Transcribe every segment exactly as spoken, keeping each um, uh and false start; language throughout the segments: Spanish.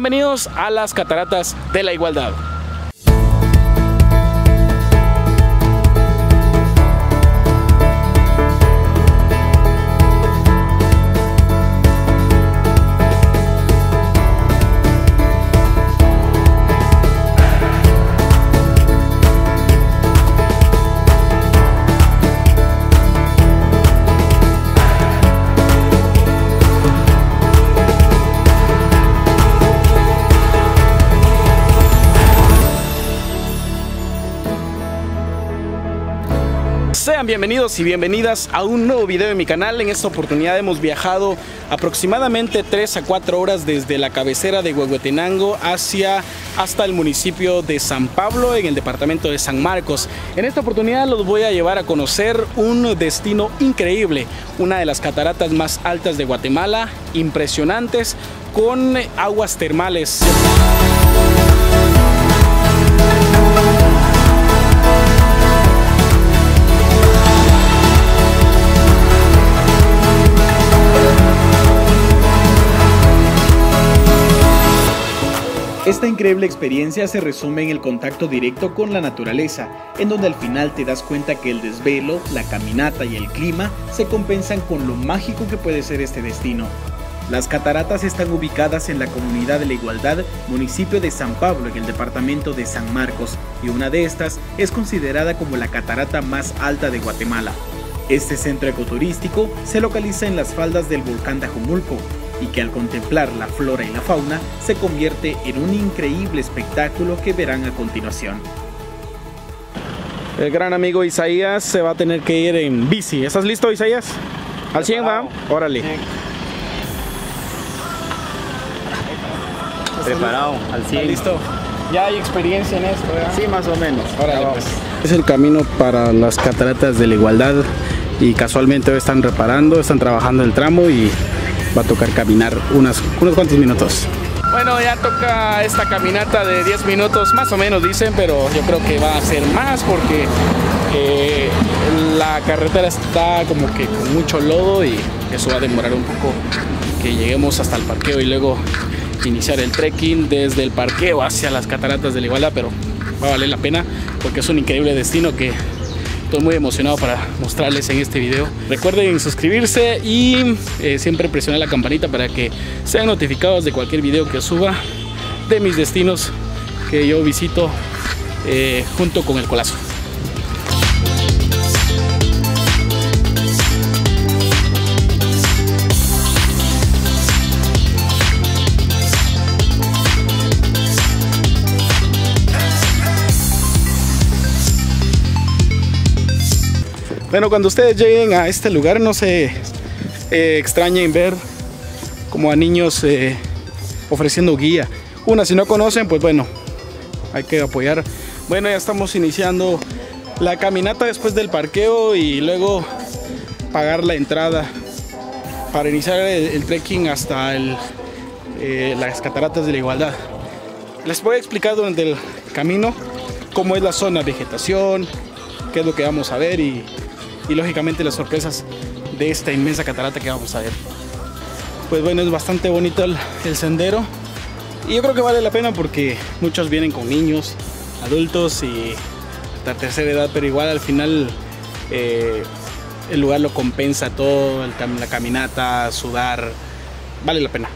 Bienvenidos a las Cataratas de la Igualdad. Sean bienvenidos y bienvenidas a un nuevo video de mi canal. En esta oportunidad hemos viajado aproximadamente tres a cuatro horas desde la cabecera de Huehuetenango hacia, hasta el municipio de San Pablo, en el departamento de San Marcos. En esta oportunidad los voy a llevar a conocer un destino increíble, una de las cataratas más altas de Guatemala, impresionantes, con aguas termales. Esta increíble experiencia se resume en el contacto directo con la naturaleza, en donde al final te das cuenta que el desvelo, la caminata y el clima se compensan con lo mágico que puede ser este destino. Las cataratas están ubicadas en la comunidad de la Igualdad, municipio de San Pablo, en el departamento de San Marcos, y una de estas es considerada como la catarata más alta de Guatemala. Este centro ecoturístico se localiza en las faldas del volcán Tajumulco, y que al contemplar la flora y la fauna se convierte en un increíble espectáculo que verán a continuación. El gran amigo Isaías se va a tener que ir en bici. ¿Estás listo, Isaías? ¿Al cien va? Órale. Preparado, al cien. ¿Listo? Ya hay experiencia en esto, ¿verdad? Sí, más o menos. Órale, pues. Es el camino para las cataratas de la Igualdad y casualmente hoy están reparando, están trabajando el tramo y va a tocar caminar unas, unos cuantos minutos. Bueno, ya toca esta caminata de diez minutos, más o menos dicen, pero yo creo que va a ser más porque eh, la carretera está como que con mucho lodo y eso va a demorar un poco que lleguemos hasta el parqueo y luego iniciar el trekking desde el parqueo hacia las cataratas de la Igualdad, pero va a valer la pena porque es un increíble destino que estoy muy emocionado para mostrarles en este video. Recuerden suscribirse y eh, siempre presionar la campanita para que sean notificados de cualquier video que suba de mis destinos que yo visito eh, junto con El Colazo. Bueno, cuando ustedes lleguen a este lugar no se eh, extrañen ver como a niños eh, ofreciendo guía. Una, si no conocen, pues bueno, hay que apoyar. Bueno, ya estamos iniciando la caminata después del parqueo y luego pagar la entrada para iniciar el, el trekking hasta el, eh, las cataratas de la Igualdad. Les voy a explicar durante el camino cómo es la zona, vegetación, qué es lo que vamos a ver y y lógicamente las sorpresas de esta inmensa catarata que vamos a ver. Pues bueno, es bastante bonito el, el sendero y yo creo que vale la pena porque muchos vienen con niños, adultos y hasta tercera edad, pero igual al final eh, el lugar lo compensa todo, el, la caminata, sudar, vale la pena.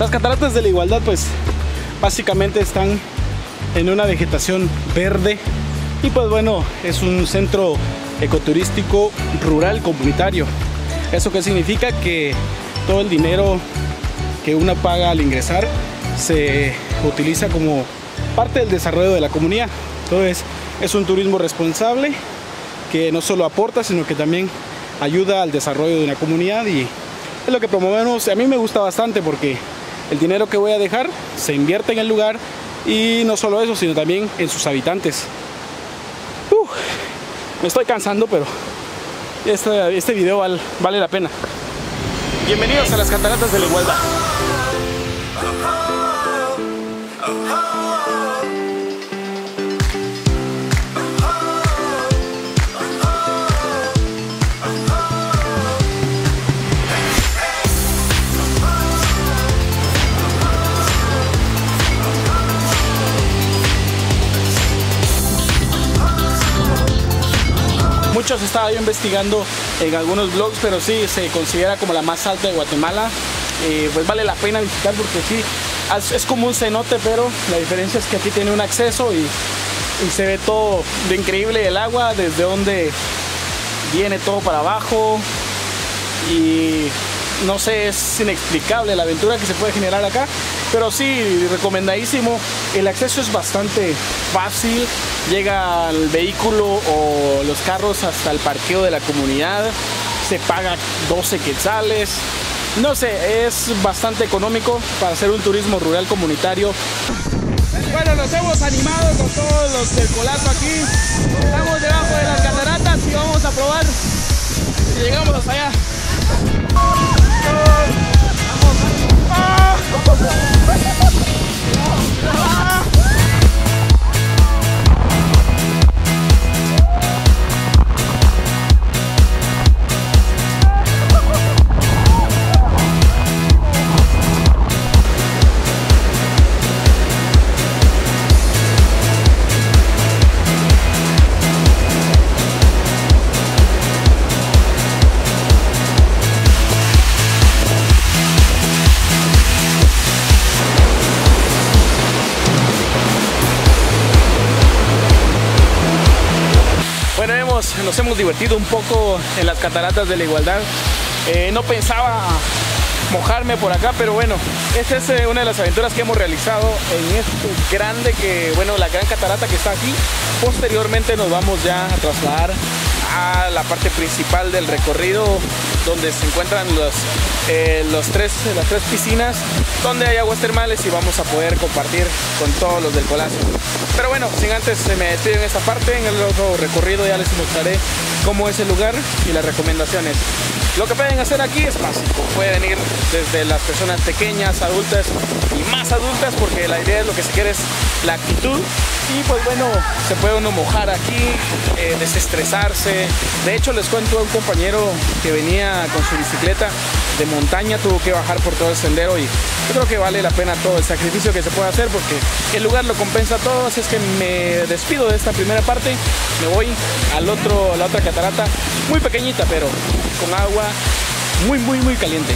Las cataratas de la Igualdad pues básicamente están en una vegetación verde y pues bueno, es un centro ecoturístico rural comunitario. ¿Eso qué significa? Que todo el dinero que uno paga al ingresar se utiliza como parte del desarrollo de la comunidad. Entonces es un turismo responsable que no solo aporta sino que también ayuda al desarrollo de una comunidad y es lo que promovemos. A mí me gusta bastante porque el dinero que voy a dejar se invierte en el lugar y no solo eso, sino también en sus habitantes. Uh, me estoy cansando, pero este, este video val, vale la pena. Bienvenidos a las cataratas de la Igualdad. Muchos estaba yo investigando en algunos blogs, pero sí se considera como la más alta de Guatemala. Eh, pues vale la pena visitar porque sí, es como un cenote, pero la diferencia es que aquí tiene un acceso y, y se ve todo de increíble el agua, desde donde viene todo para abajo. Y no sé, es inexplicable la aventura que se puede generar acá, pero sí, recomendadísimo. El acceso es bastante fácil. Llega el vehículo o los carros hasta el parqueo de la comunidad, se paga doce quetzales, no sé, es bastante económico para hacer un turismo rural comunitario. Bueno, nos hemos animado con todos los del Colazo aquí, estamos debajo de las cataratas y vamos a probar si llegamos hasta allá. Nos hemos divertido un poco en las cataratas de la Igualdad. Eh, no pensaba mojarme por acá, pero bueno, esta es eh, una de las aventuras que hemos realizado en este grande que, bueno, la gran catarata que está aquí. Posteriormente nos vamos ya a trasladar a la parte principal del recorrido, donde se encuentran los, eh, los tres, las tres piscinas, donde hay aguas termales y vamos a poder compartir con todos los del Colazo. Pero bueno, sin antes me despido en esta parte. En el otro recorrido ya les mostraré cómo es el lugar y las recomendaciones. Lo que pueden hacer aquí es fácil, pueden ir desde las personas pequeñas, adultas y más adultas, porque la idea es lo que se quiere es la actitud. Y pues bueno, se puede uno mojar aquí, eh, desestresarse. De hecho, les cuento a un compañero que venía con su bicicleta de montaña, tuvo que bajar por todo el sendero y yo creo que vale la pena todo el sacrificio que se puede hacer porque el lugar lo compensa todo. Así es que me despido de esta primera parte, me voy al otro, a la otra catarata, muy pequeñita pero con agua muy muy muy caliente.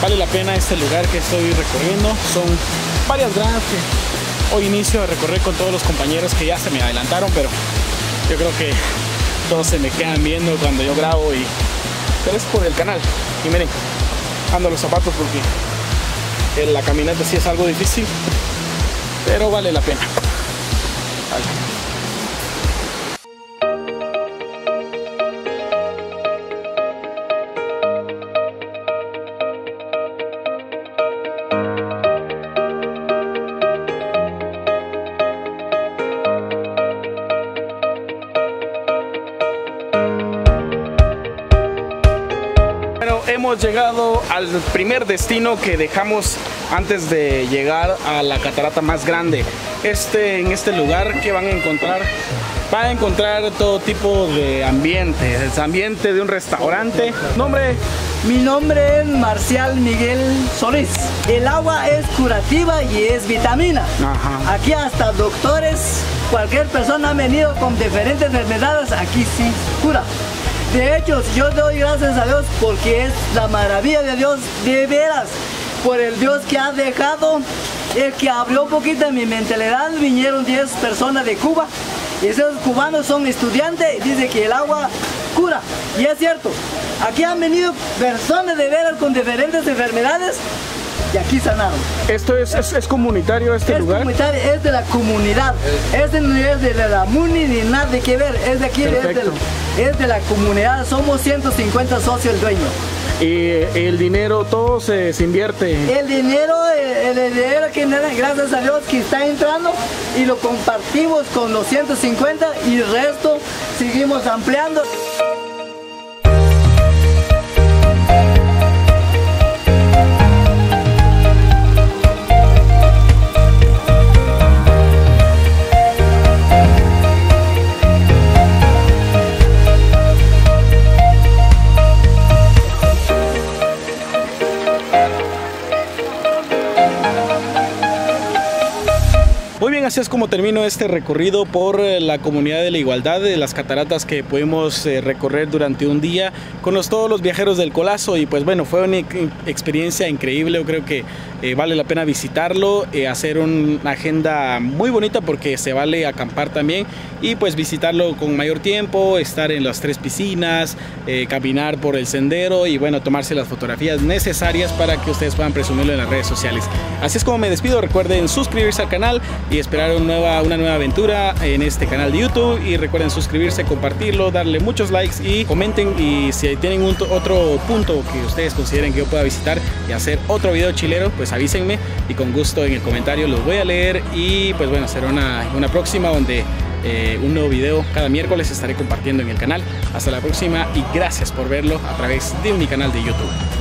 Vale la pena este lugar que estoy recorriendo, son varias gradas que hoy inicio a recorrer con todos los compañeros que ya se me adelantaron, pero yo creo que todos se me quedan viendo cuando yo grabo y pero es por el canal. Y miren, ando los zapatos porque en la caminata sí es algo difícil, pero vale la pena. Vale. Hemos llegado al primer destino que dejamos antes de llegar a la catarata más grande. Este, en este lugar que van a encontrar, van a encontrar todo tipo de ambiente, el ambiente de un restaurante. Nombre. Mi nombre es Marcial Miguel Solís. El agua es curativa y es vitamina. Ajá. Aquí hasta doctores, cualquier persona ha venido con diferentes enfermedades, aquí sí cura. De hecho, yo doy gracias a Dios porque es la maravilla de Dios, de veras, por el Dios que ha dejado, el que abrió un poquito de mi mentalidad. Vinieron diez personas de Cuba, y esos cubanos son estudiantes, y dicen que el agua cura, y es cierto. Aquí han venido personas de veras con diferentes enfermedades, y aquí sanaron. ¿Esto es, es, es comunitario este es lugar? Comunitario, es de la comunidad, este no es de la muni ni nada de que ver, es de aquí, es de, es de la comunidad, somos ciento cincuenta socios el dueño. ¿Y el dinero todo se, se invierte? El dinero, el, el dinero que gracias a Dios que está entrando y lo compartimos con los ciento cincuenta y el resto seguimos ampliando. así es como termino este recorrido por la comunidad de la Igualdad, de las cataratas que pudimos recorrer durante un día con los, todos los viajeros del Colazo. Y pues bueno, fue una experiencia increíble. Yo creo que eh, vale la pena visitarlo, eh, hacer una agenda muy bonita porque se vale acampar también y pues visitarlo con mayor tiempo, estar en las tres piscinas, eh, caminar por el sendero y bueno, tomarse las fotografías necesarias para que ustedes puedan presumirlo en las redes sociales. Así es como me despido. Recuerden suscribirse al canal y esperar una nueva, una nueva aventura en este canal de YouTube. Y recuerden suscribirse, compartirlo, darle muchos likes y comenten, y si tienen un, otro punto que ustedes consideren que yo pueda visitar y hacer otro video chilero, pues avísenme y con gusto en el comentario los voy a leer. Y pues bueno, será una, una próxima donde eh, un nuevo video cada miércoles estaré compartiendo en el canal. Hasta la próxima y gracias por verlo a través de mi canal de YouTube.